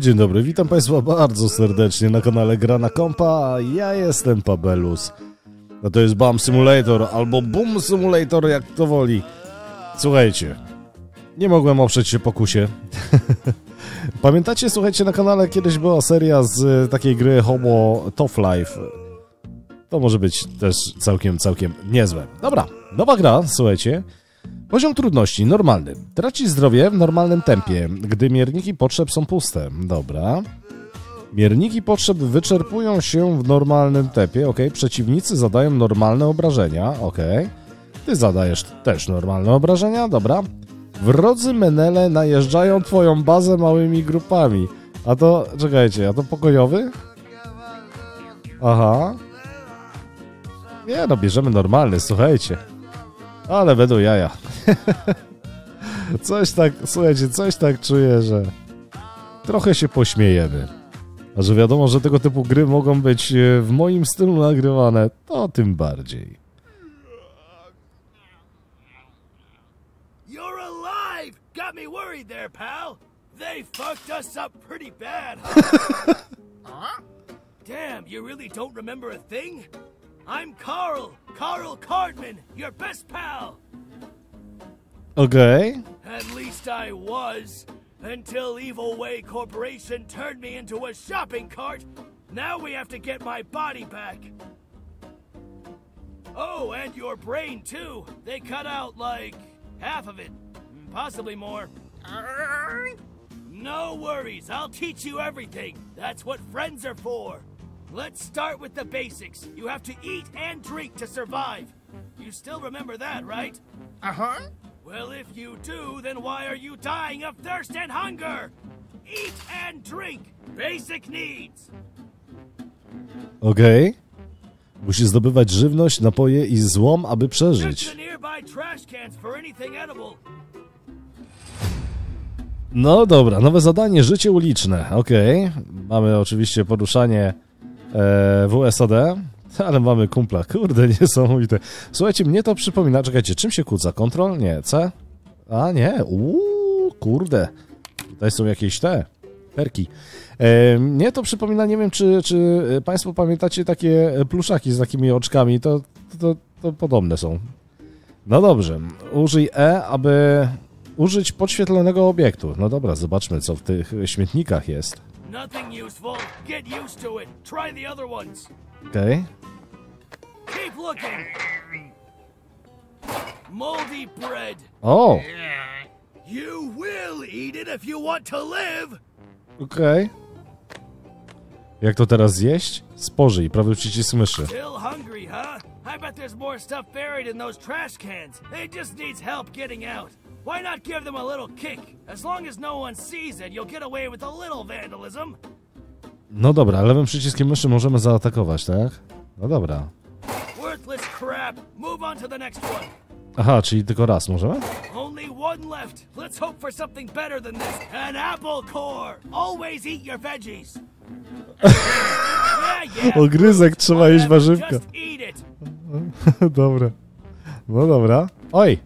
Dzień dobry, witam Państwa bardzo serdecznie na kanale Gra na Kompa, ja jestem Pabellus. No to jest Bum Simulator, albo Boom Simulator, jak to woli. Słuchajcie, nie mogłem oprzeć się pokusie. Pamiętacie, słuchajcie, na kanale kiedyś była seria z takiej gry Homo Tough Life. To może być też całkiem niezłe. Dobra, nowa gra, słuchajcie. Poziom trudności, normalny. Traci zdrowie w normalnym tempie, gdy mierniki potrzeb są puste. Dobra. Mierniki potrzeb wyczerpują się w normalnym tempie, ok. Przeciwnicy zadają normalne obrażenia, ok. Ty zadajesz też normalne obrażenia, dobra. Wrodzy menele najeżdżają twoją bazę małymi grupami. A to, czekajcie, a to pokojowy? Aha. Nie no, bierzemy normalny, słuchajcie. Ale będą jaja. Coś tak, słuchajcie, coś tak czuję, że trochę się pośmiejemy. A że wiadomo, że tego typu gry mogą być w moim stylu nagrywane, to tym bardziej. Damn, you really don't remember a thing? I'm Carl Cardman, your best pal. Okay. At least I was, until Evil Way Corporation turned me into a shopping cart. Now we have to get my body back. Oh, and your brain too. They cut out like half of it, possibly more. No worries, I'll teach you everything. That's what friends are for. Let's start with the basics. You have to eat and drink to survive. You still remember that, right? Uh-huh. Well, if you do, then why are you dying of thirst and hunger? Eat and drink. Basic needs. Okay. Musisz zdobywać żywność, napoje I złom, aby przeżyć. No dobra, nowe zadanie, życie uliczne. Okej. Okay. Mamy oczywiście poruszanie w USAD, ale mamy kumpla, kurde, niesamowite. Słuchajcie, mnie to przypomina, czekajcie, czym się kłóca? Kontrol? Nie, C? A nie, kurde, tutaj są jakieś te perki. Mnie to przypomina, nie wiem, czy Państwo pamiętacie takie pluszaki z takimi oczkami, to podobne są. No dobrze, użyj E, aby użyć podświetlonego obiektu. No dobra, zobaczmy, co w tych śmietnikach jest. Nothing useful. Get used to it. Try the other ones. Okay. Keep looking. Moldy bread. Oh. You will eat it if you want to live. Okay. Jak to teraz zjeść? Spożyj, prawy przycisk myszy. Still hungry, huh? I bet there's more stuff buried in those trash cans. They just needs help getting out. Why not give them a little kick? As long as no one sees it, you'll get away with a little vandalism. No dobra, lewym przyciskiem myszy możemy zaatakować, tak? No dobra. Worthless crap. Move on to the next one. Aha, czyli tylko raz możemy? Only one left. Let's hope for something better than this. An apple core. Always eat your veggies. Ogryzek, trzeba jeść warzywka. Dobra. No dobra. Oj.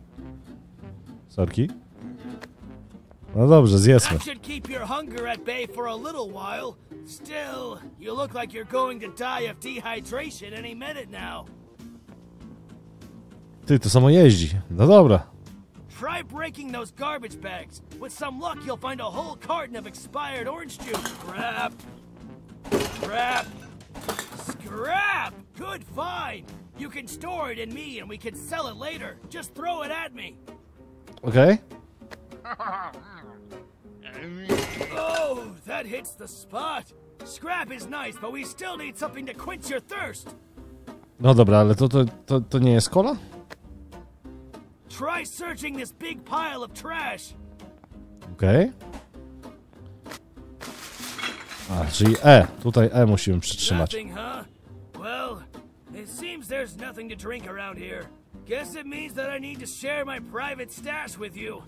Sorki. No dobrze, zjedzmy. Ty, to samo jeździ. No dobra. Try breaking those garbage bags. With some luck you'll find a whole carton of expired orange juice. Crap. Crap. Scrap. Good find. You can store it in me and we can sell it later. Just throw it at me. Okay. Oh, that hits the spot. Scrap is nice, but we still need something to quench your thirst. No dobra, ale to nie jest cola? Try searching this big pile of trash. Okay. A, czyli E. Tutaj E musimy przytrzymać. Nothing, huh? Well, it seems there's nothing to drink around here. Guess it means that I need to share my private stash with you.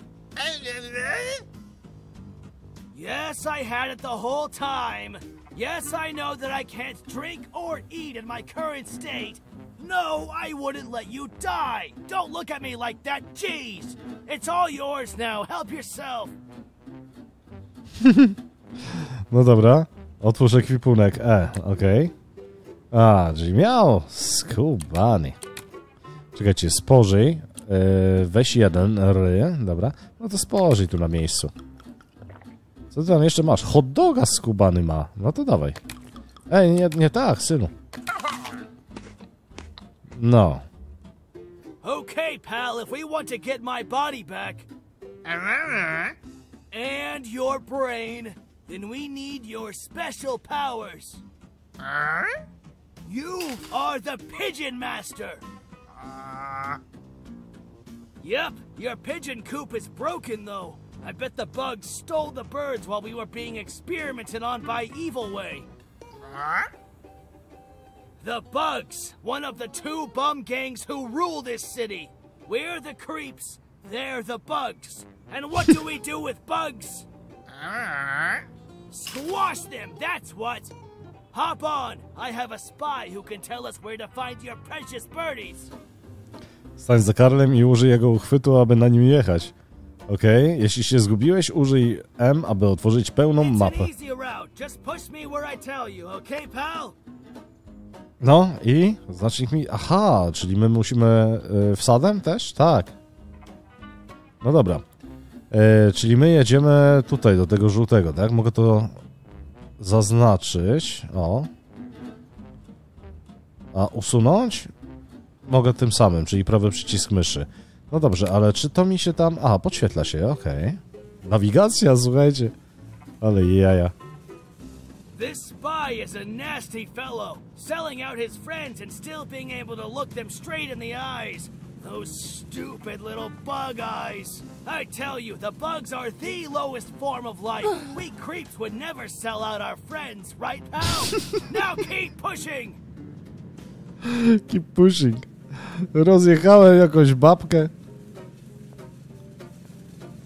Yes, I had it the whole time. Yes, I know that I can't drink or eat in my current state. No, I wouldn't let you die. Don't look at me like that, jeez. It's all yours now. Help yourself. No dobra. Otwórz ekwipunek. Okej. A, czyli miał. Skubany. Czekajcie, spożyj. Weź jeden ry. Dobra. No to spożyj tu na miejscu. Co ty tam jeszcze masz? Hot doga skubany ma. No to dawaj. Ej, nie tak, synu. No. Okay, pal, if we want to get my body back and your brain, then we need your special powers. You are the pigeon master. Yep, your pigeon coop is broken though. I bet the bugs stole the birds while we were being experimented on by Evil Way. The Bugs, one of the two bum gangs who rule this city. We're the creeps, they're the bugs. And what do we do with bugs? Squash them, that's what! Hop on, I have a spy who can tell us where to find your precious birdies. Stań za Karlem i użyj jego uchwytu, aby na nim jechać. Okej, jeśli się zgubiłeś, użyj M, aby otworzyć pełną mapę. No i znacznik mi... Aha, czyli my musimy wsadem też? Tak. No dobra. Czyli my jedziemy tutaj, do tego żółtego, tak? Mogę to zaznaczyć. O. A usunąć? Mogę tym samym, czyli prawy przycisk myszy. No dobrze, ale czy to mi się tam... A, podświetla się, okej. Nawigacja, słuchajcie. Ale jaja. This spy is a nasty fellow, selling out his friends and still being able to look them straight in the eyes. Those stupid little bug eyes. I tell you, the bugs are the lowest form of life. We creeps would never sell out our friends, right, pal? Now keep pushing! Keep pushing. Rozjechałem jakąś babkę.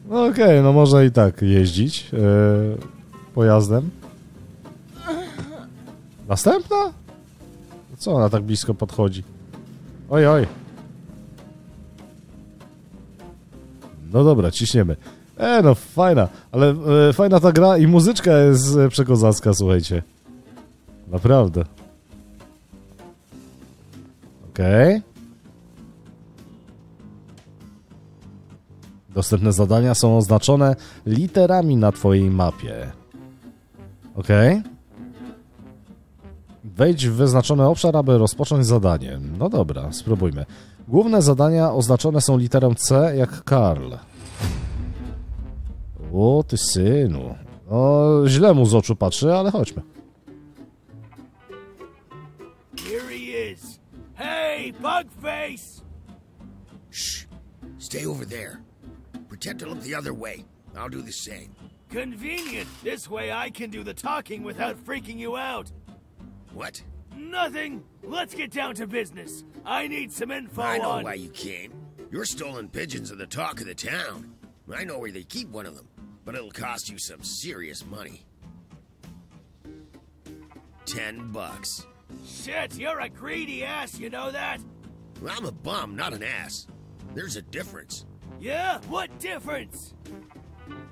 No okej, no można i tak jeździć pojazdem. Następna? Co ona tak blisko podchodzi? Oj, oj. No dobra, ciśniemy. No fajna, ale fajna ta gra i muzyczka jest przekozacka, słuchajcie. Naprawdę. Okej. Dostępne zadania są oznaczone literami na twojej mapie. Okej. Wejdź w wyznaczony obszar, aby rozpocząć zadanie. No dobra, spróbujmy. Główne zadania oznaczone są literą C, jak Karl. O, ty synu. No, źle mu z oczu patrzy, ale chodźmy. Here he is. Hey, Bugface! Shh. Stay over there. Pretend to look the other way. I'll do the same. Convenient. This way I can do the talking without freaking you out. What? Nothing. Let's get down to business. I need some info on... I know why you came. Your stolen pigeons are the talk of the town. I know where they keep one of them, but it'll cost you some serious money. $10. Shit, you're a greedy ass, you know that? Well, I'm a bum, not an ass. There's a difference. Yeah? What difference?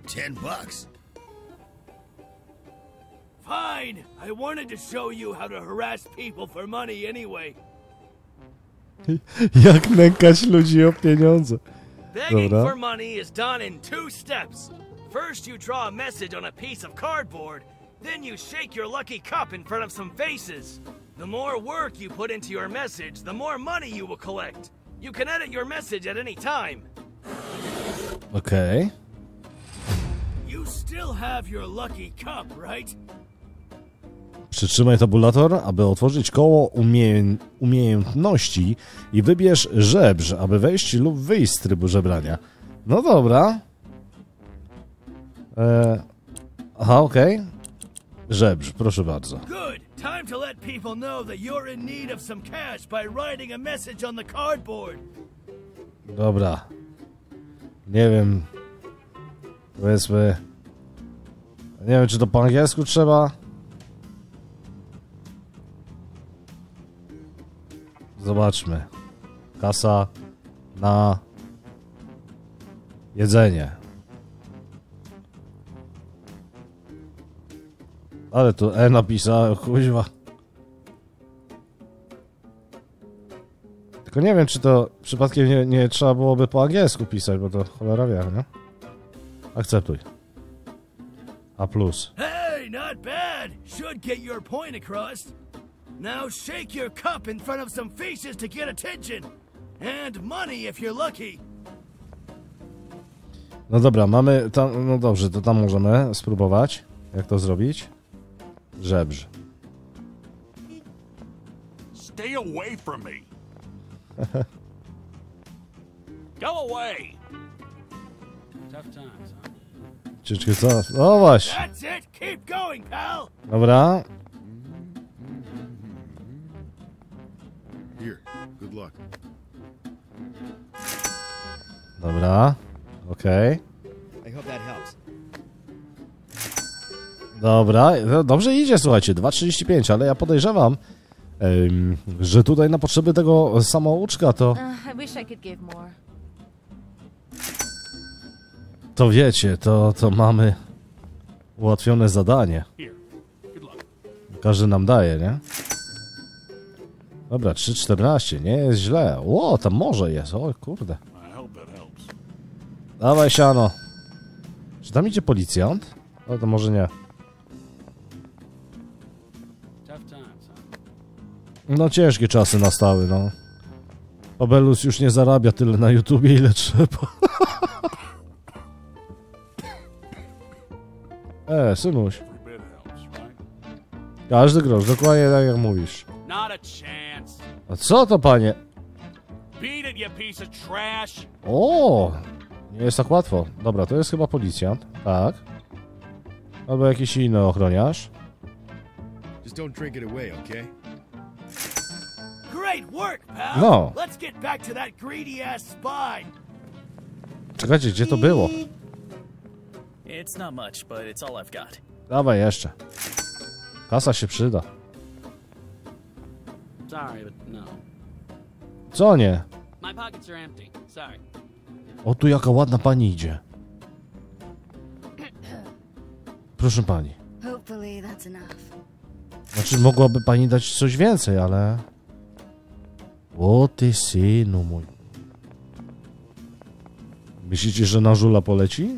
$10. Fine. I wanted to show you how to harass people for money anyway. Jak nękać ludzi o pieniądze. Begging for money is done in two steps. First you draw a message on a piece of cardboard, then you shake your lucky cup in front of some faces. The more work you put into your message, the more money you will collect. You can edit your message at any time. Okay. You still have your lucky cup, right? Przytrzymaj tabulator, aby otworzyć koło umiejętności i wybierz żebrz, aby wejść lub wyjść z trybu żebrania. No dobra. Aha, okej. Żebrz, proszę bardzo. Good. Time to let people know that you're in need of some cash by writing a message on the cardboard. Dobra. Nie wiem. Powiedzmy... Nie wiem, czy to po angielsku trzeba. Zobaczmy. Kasa na jedzenie. Ale tu E napisał, kuźwa. Tylko nie wiem, czy to przypadkiem nie trzeba byłoby po angielsku pisać, bo to cholera wie, nie? Akceptuj. A plus. Hey, not bad. Should get your point across. Now shake your cup in front of some faces to get attention. And money if you're lucky. No dobra, mamy tam, no dobrze, to tam możemy spróbować, jak to zrobić. Żebrz. Stay away from me. Go away. Tough times, huh? Cieczkę co? No właśnie. That's it. Keep going, pal. Dobra. Here. Good luck. Dobra. Okej. Dobra, dobrze idzie, słuchajcie, 2,35, ale ja podejrzewam, że tutaj na potrzeby tego samouczka to wiecie, to mamy ułatwione zadanie. Każdy nam daje, nie? Dobra, 3,14, nie jest źle. Ło, tam może jest, o kurde. Dawaj, siano. Czy tam idzie policjant? Ale to może nie. No ciężkie czasy nastały, no. Pabellus już nie zarabia tyle na YouTubie, ile trzeba. Synuś. Każdy grosz, dokładnie tak jak mówisz. A co to, panie? O! Nie jest tak łatwo. Dobra, to jest chyba policjant. Tak. Albo jakiś inny ochroniarz. No. Czekajcie, gdzie to było? Dawaj jeszcze. Kasa się przyda. Co nie? O, tu jaka ładna pani idzie. Proszę pani. Znaczy, mogłaby pani dać coś więcej, ale... O, ty synu mój. Myślicie, że na żula poleci?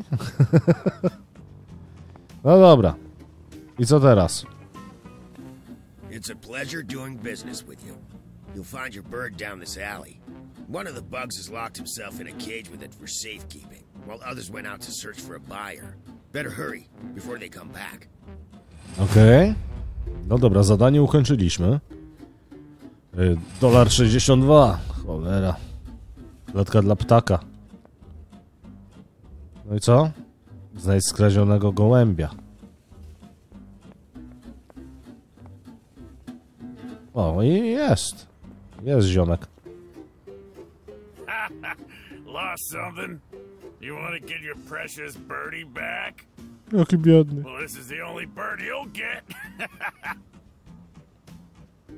No dobra. I co teraz? It's a pleasure doing business with you. You'll find your bird down this alley. One of the bugs has locked himself in a cage with it for safekeeping, while others went out to search for a buyer. Better hurry before they come back. Okej. No dobra, zadanie ukończyliśmy. $62. Cholera. Klatka dla ptaka. No i co? Znajdź skradzionego gołębia. O, i jest. Jest ziomek. Lost something? You want to get your precious birdie back? Jaki biedny. Well, this is the only bird you'll get.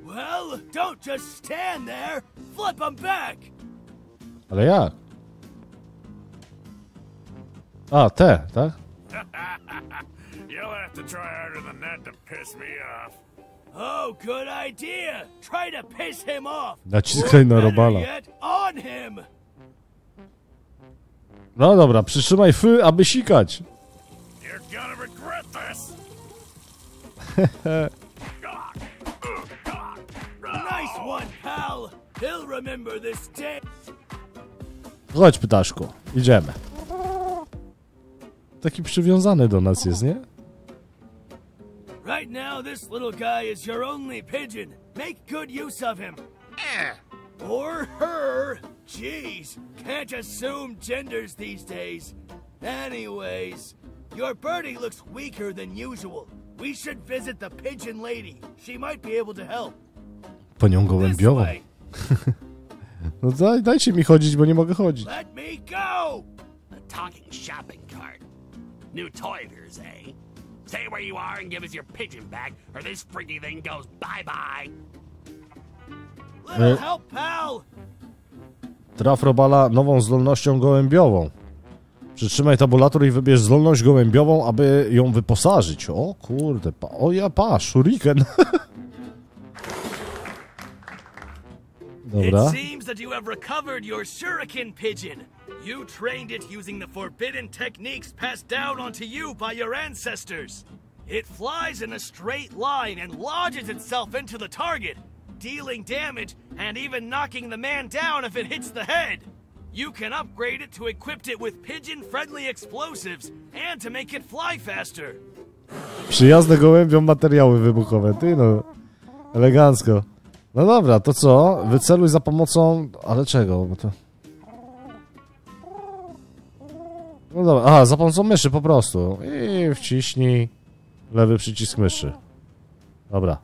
Well, don't just stand there. Flip him back. Ale jak? A, te, tak? You'll have to try harder than that to piss me off. Oh, good idea. Try to piss him off. Naciskaj na robala. On him. No dobra, przytrzymaj fy, aby sikać. Chodź, ptaszku, idziemy. Taki przywiązany do nas jest, nie? Right now this little guy is your only pigeon. Make good use of him. Or her. Jeez, can't assume genders these days. Anyways, your birdie looks weaker than usual. We should visit the pigeon lady. She might be able to help. Po nią gołębiową. No dajcie mi chodzić, bo nie mogę chodzić. Let me go. A talking shopping cart. New toyers, eh? Stay where you are and give us your pigeon back, or this freaky thing goes bye-bye. Little help, pal. Traf robala nową zdolnością gołębiową. Przytrzymaj tabulator i wybierz zdolność gołębiową, aby ją wyposażyć. O kurde, shuriken. Dobra. It seems that you have recovered your shuriken pigeon. You trained it using the forbidden techniques passed down onto you by your ancestors. It flies in a straight line and lodges itself into the target, dealing damage and even knocking the man down if it hits the head. You can upgrade it to equip it with pigeon-friendly explosives and to make it fly faster. Przyjazne gołębiom materiały wybuchowe. Ty no, elegancko. No dobra, to co? Wyceluj za pomocą... Ale czego? Bo to... No dobra, aha, za pomocą myszy po prostu. I wciśnij lewy przycisk myszy. Dobra.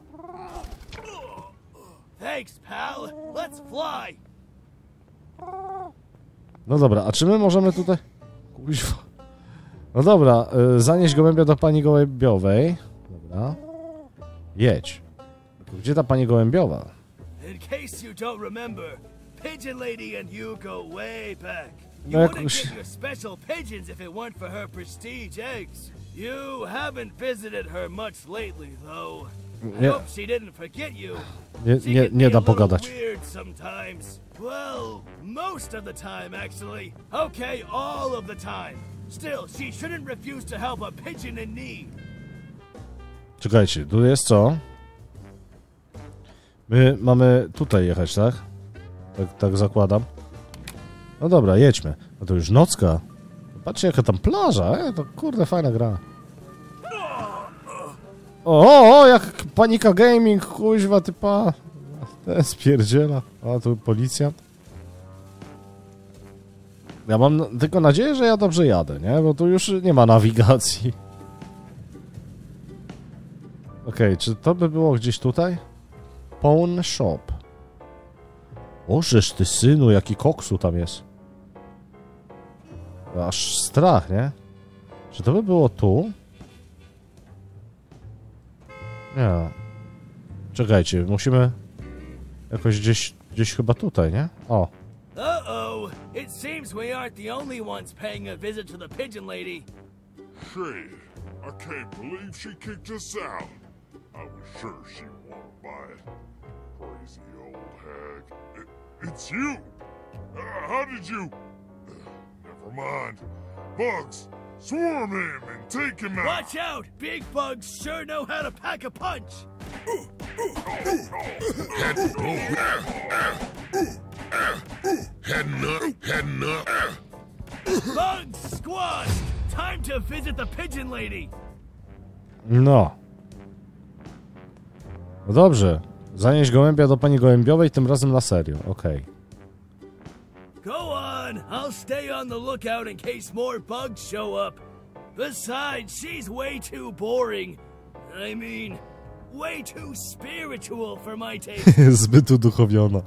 No dobra, a czy my możemy tutaj... No dobra, zanieś gołębia do pani gołębiowej. Dobra. Jedź. Gdzie ta pani gołębiowa? No jakoś... Nie da pogadać. Well, most of the time, actually. Okay, all of the time. Still, she shouldn't refuse to help a pigeon in need. Czekajcie, tu jest co? My mamy tutaj jechać, tak? Tak zakładam. No dobra, jedźmy. A to już nocka. Patrzcie, jaka tam plaża, to kurde fajna gra. O, jak Panika Gaming, kuźwa, typa. Ten spierdziela. A tu policjant. Ja mam tylko nadzieję, że ja dobrze jadę, nie? Bo tu już nie ma nawigacji. Okej, czy to by było gdzieś tutaj? Pawn shop. Bożeż ty synu, jaki koksu tam jest. Aż strach, nie? Czy to by było tu? Nie. Czekajcie, musimy... Jakoś gdzieś chyba tutaj, nie? O. Uh-oh. It seems we aren't the only ones paying a visit to the pigeon lady. Hey, I can't believe she kicked us out. I was sure she walked by. Crazy old hag. It's you. How did you? Never mind. Bugs, swarm him and take him out. Watch out! Big bugs sure know how to pack a punch. Heading up. Bugs squad. Time to visit the pigeon lady. No. No dobrze. Zanieś gołębia do pani gołębiowej, tym razem na serio. Okej. Go on. I'll stay on the lookout in case more bugs show up. Besides, she's way too boring. I mean, way too spiritual for my taste. Zbyt uduchowiona.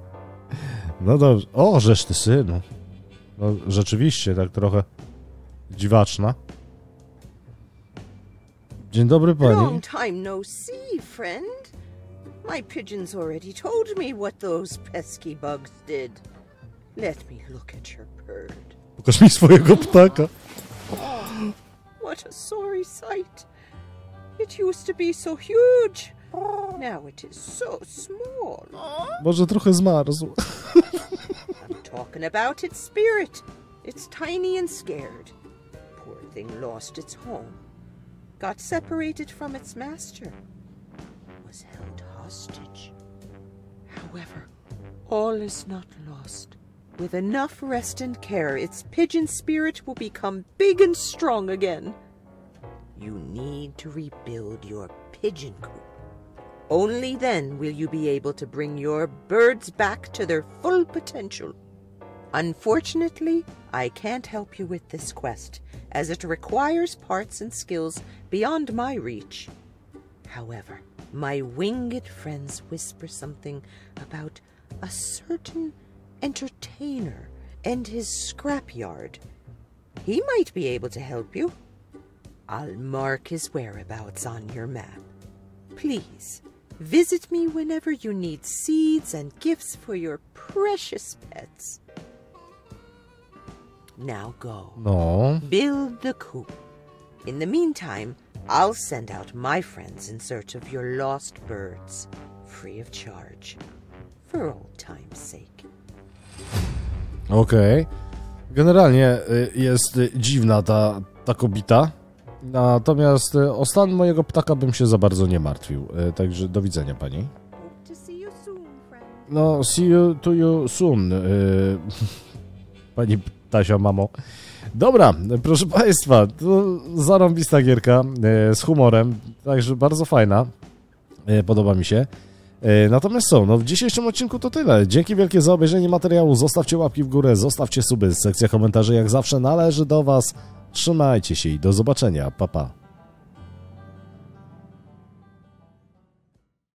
No dobrze. O, żeż ty synu. No rzeczywiście, tak trochę dziwaczna. Dzień dobry pani. Long time no see, friend. My pigeons already told me what those pesky bugs did. Let me look at your bird. Pokaż mi swojego ptaka. Oh, what a sorry sight. It used to be so huge. Now it is so small. Może trochę zmarzł. I'm talking about its spirit. It's tiny and scared. Poor thing lost its home. Got separated from its master. Was held hostage. However, all is not lost. With enough rest and care, its pigeon spirit will become big and strong again. You need to rebuild your pigeon coop. Only then will you be able to bring your birds back to their full potential. Unfortunately, I can't help you with this quest, as it requires parts and skills beyond my reach. However, my winged friends whisper something about a certain entertainer and his scrapyard. He might be able to help you. I'll mark his whereabouts on your map. Please, visit me whenever you need seeds and gifts for your precious pets. now go. No. Build the coop. In the meantime, I'll send out my friends in search of your lost birds, free of charge, for old time's sake. Okej. Generalnie jest dziwna ta kobita. Natomiast o stan mojego ptaka bym się za bardzo nie martwił. Także do widzenia pani. No, see you to you soon. Pani Ptasia, mamo. Dobra, proszę państwa, to zarąbista gierka z humorem, także bardzo fajna, podoba mi się. Natomiast co, no w dzisiejszym odcinku to tyle. Dzięki wielkie za obejrzenie materiału, zostawcie łapki w górę, zostawcie suby, sekcja komentarzy jak zawsze należy do was. Trzymajcie się i do zobaczenia, pa pa.